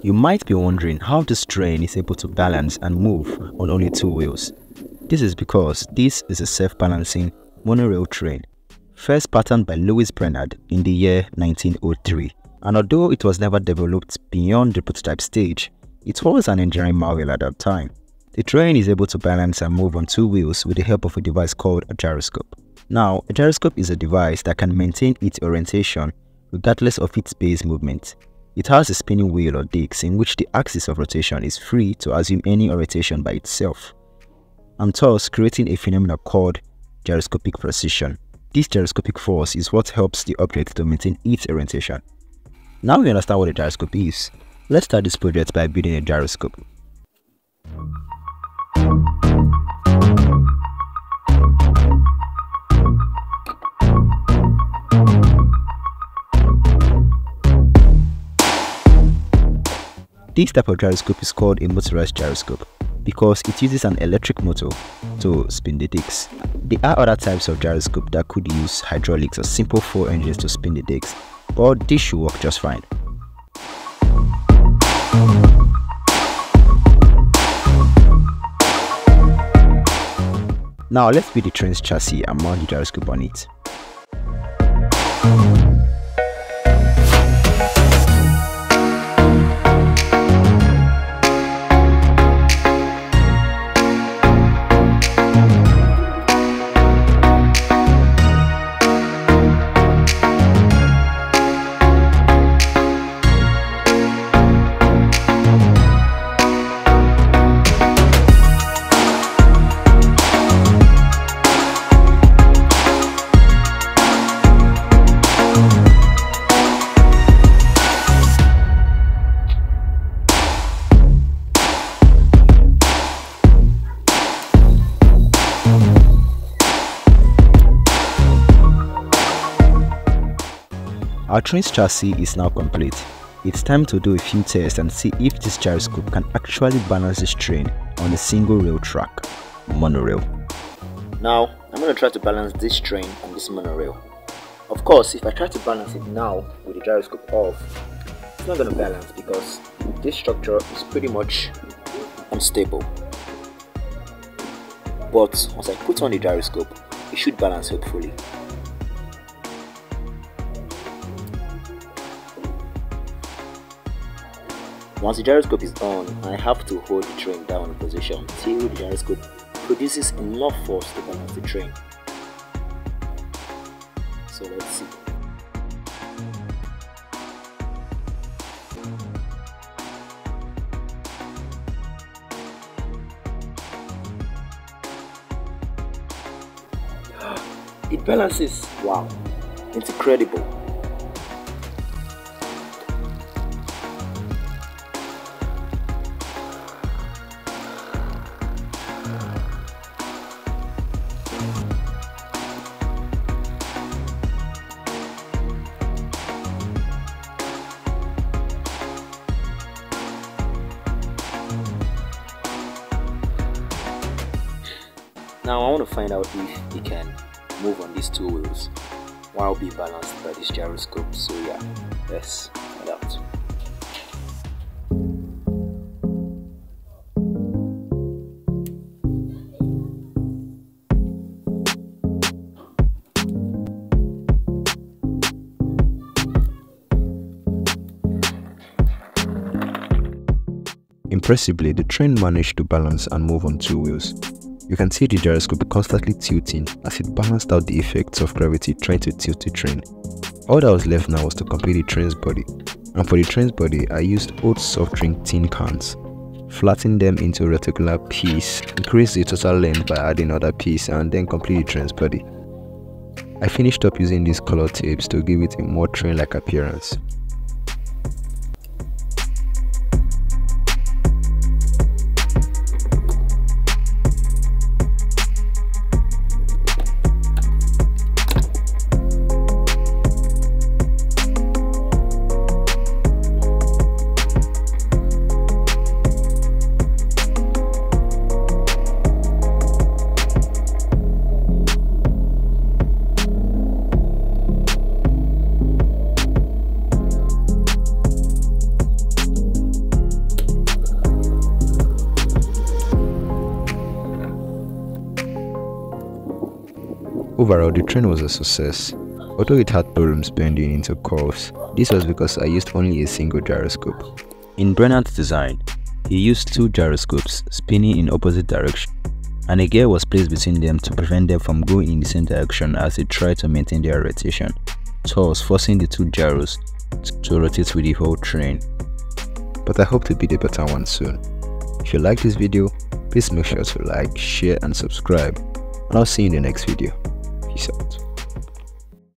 You might be wondering how this train is able to balance and move on only two wheels. This is because this is a self-balancing monorail train, first patterned by Louis Brennan in the year 1903. And although it was never developed beyond the prototype stage, it was an engineering marvel at that time. The train is able to balance and move on two wheels with the help of a device called a gyroscope. Now, a gyroscope is a device that can maintain its orientation regardless of its base movement. It has a spinning wheel or disc in which the axis of rotation is free to assume any orientation by itself, and thus creating a phenomenon called gyroscopic precession. This gyroscopic force is what helps the object to maintain its orientation. Now we understand what a gyroscope is. Let's start this project by building a gyroscope. This type of gyroscope is called a motorized gyroscope because it uses an electric motor to spin the discs. There are other types of gyroscope that could use hydraulics or simple fuel engines to spin the discs, but this should work just fine. Now let's build the train's chassis and mount the gyroscope on it. Our train's chassis is now complete. It's time to do a few tests and see if this gyroscope can actually balance this train on a single rail track, monorail. Now, I'm going to try to balance this train on this monorail. Of course, if I try to balance it now with the gyroscope off, it's not going to balance because this structure is pretty much unstable. But once I put on the gyroscope, it should balance hopefully. Once the gyroscope is on, I have to hold the train down in position till the gyroscope produces enough force to balance the train. So let's see. It balances! Wow! It's incredible! Now I want to find out if it can move on these two wheels while being balanced by this gyroscope, so yeah, let's find out. Impressively, the train managed to balance and move on two wheels. You can see the gyroscope constantly tilting as it balanced out the effects of gravity trying to tilt the train. All that was left now was to complete the train's body, and for the train's body I used old soft drink tin cans. Flatten them into a rectangular piece, increase the total length by adding another piece, and then complete the train's body. I finished up using these color tapes to give it a more train-like appearance. Overall, the train was a success, although it had problems bending into curves. This was because I used only a single gyroscope. In Brennan's design, he used two gyroscopes spinning in opposite directions, and a gear was placed between them to prevent them from going in the same direction as they tried to maintain their rotation, thus forcing the two gyros to rotate with the whole train. But I hope to build a better one soon. If you like this video, please make sure to like, share and subscribe, and I'll see you in the next video. Peace out.